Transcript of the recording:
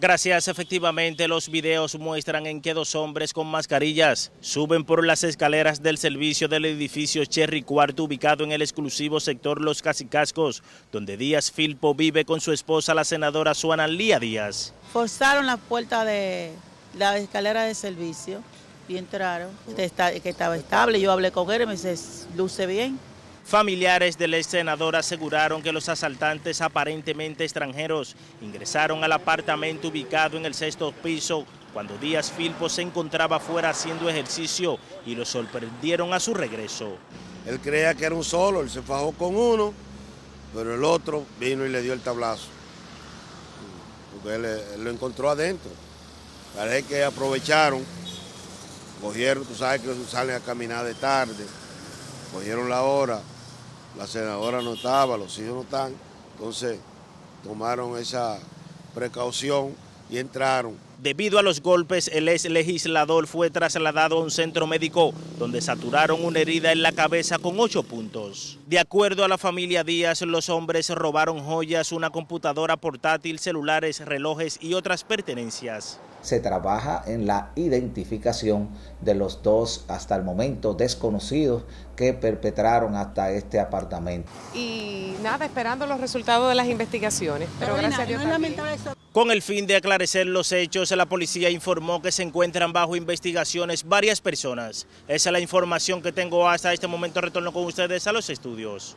Gracias, efectivamente, los videos muestran en que dos hombres con mascarillas suben por las escaleras del servicio del edificio Cherry Cuarto, ubicado en el exclusivo sector Los Casicascos, donde Díaz Filpo vive con su esposa, la senadora Suana Lía Díaz. Forzaron la puerta de la escalera de servicio y entraron, que estaba estable. Yo hablé con él y me dice, luce bien. Familiares del ex senador aseguraron que los asaltantes, aparentemente extranjeros, ingresaron al apartamento ubicado en el 6º piso cuando Díaz Filpo se encontraba fuera haciendo ejercicio y lo sorprendieron a su regreso. Él creía que era un solo, él se fajó con uno, pero el otro vino y le dio el tablazo. Porque él lo encontró adentro. Parece que aprovecharon, cogieron, tú sabes que salen a caminar de tarde, cogieron la hora. La senadora no estaba, los hijos no están, entonces tomaron esa precaución y entraron. Debido a los golpes, el ex legislador fue trasladado a un centro médico donde saturaron una herida en la cabeza con 8 puntos. De acuerdo a la familia Díaz, los hombres robaron joyas, una computadora portátil, celulares, relojes y otras pertenencias. Se trabaja en la identificación de los dos hasta el momento desconocidos que perpetraron hasta este apartamento. Y nada, esperando los resultados de las investigaciones. Pero gracias a Dios también. Con el fin de aclarecer los hechos, la policía informó que se encuentran bajo investigaciones varias personas. Esa es la información que tengo hasta este momento. Retorno con ustedes a los estudios.